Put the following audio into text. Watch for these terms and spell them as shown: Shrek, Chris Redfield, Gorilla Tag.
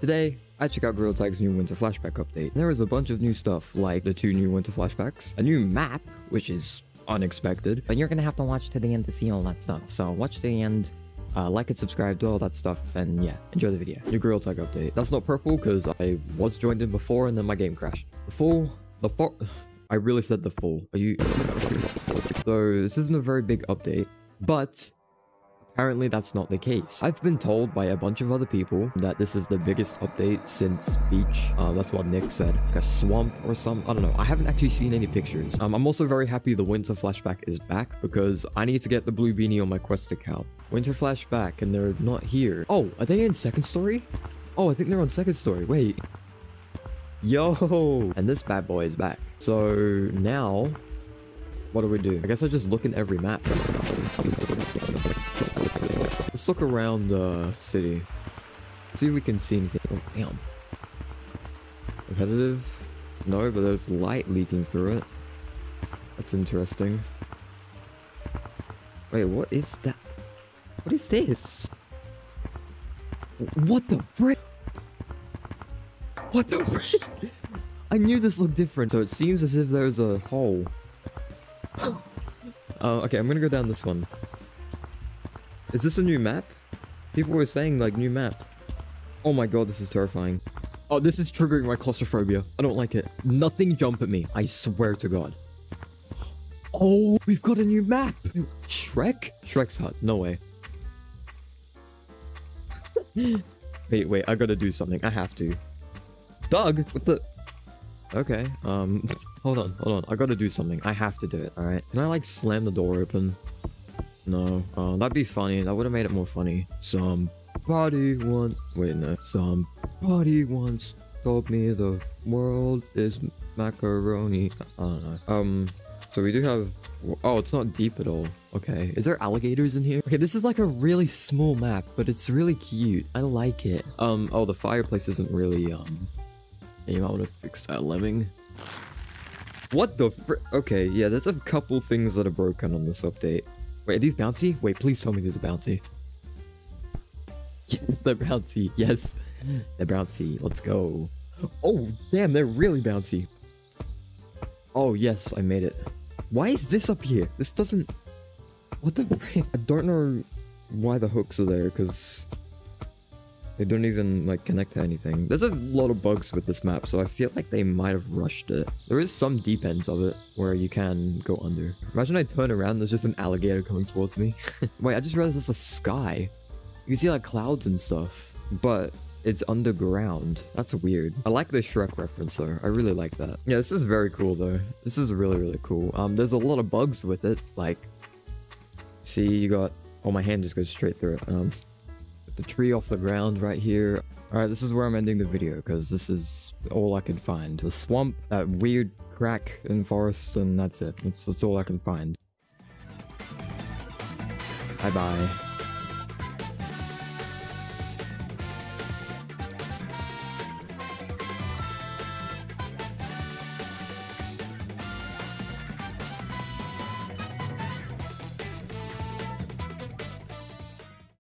Today, I check out Gorilla Tag's new Winter Flashback update. There is a bunch of new stuff, like the 2 new Winter Flashbacks, a new map, which is unexpected, but you're gonna have to watch to the end to see all that stuff. So watch to the end, like and subscribe, do all that stuff, and yeah, enjoy the video. New Gorilla Tag update. That's not purple, because I was joined in before, and then my game crashed. I really said the full. Are you? So this isn't a very big update, but apparently that's not the case. I've been told by a bunch of other people that this is the biggest update since Beach. That's what Nick said. Like a swamp or something. I don't know. I haven't actually seen any pictures. I'm also very happy the Winter Flashback is back because I need to get the blue beanie on my quest account. Winter Flashback, and they're not here. Oh, are they in second story? Oh, I think they're on second story. Wait. Yo! And this bad boy is back. So now, what do we do? I guess I just look in every map. Let's look around the city. See if we can see anything. Oh, damn. Repetitive? No, but there's light leaking through it. That's interesting. Wait, what is that? What is this? What the frick? What the frick? I knew this looked different. So it seems as if there's a hole. Okay, I'm gonna go down this one. Is this a new map? People were saying, like, new map. Oh my god, this is terrifying. Oh, this is triggering my claustrophobia. I don't like it. Nothing jump at me. I swear to god. Oh, we've got a new map! Shrek? Shrek's hut. No way. Wait, I gotta do something. I have to. Doug? What the... Okay, hold on. I gotta do something. I have to do it, alright? Can I, like, slam the door open? No. That'd be funny. That would have made it more funny. Somebody once told me the world is macaroni. I don't know. So we do have... Oh, it's not deep at all. Okay. Is there alligators in here? Okay, this is like a really small map, but it's really cute. I like it. Oh, the fireplace isn't really, You might want to fix that lemming. What the fr... Okay, yeah, there's a couple things that are broken on this update. Wait, are these bouncy? Wait, please tell me there's a bouncy. Yes, they're bouncy. Yes, they're bouncy. Let's go. Oh, damn, they're really bouncy. Oh, yes, I made it. Why is this up here? This doesn't... What the... I don't know why the hooks are there, because they don't even, like, connect to anything. There's a lot of bugs with this map, so I feel like they might have rushed it. There is some deep ends of it where you can go under. Imagine I turn around, there's just an alligator coming towards me. Wait, I just realized there's a sky. You can see, like, clouds and stuff, but it's underground. That's weird. I like the Shrek reference, though. I really like that. Yeah, this is very cool, though. This is really, really cool. There's a lot of bugs with it. Like, see, you got... Oh, my hand just goes straight through it. The tree off the ground right here. Alright, this is where I'm ending the video, because this is all I can find. The swamp, that weird crack in forests, and that's it. That's all I can find. Bye-bye.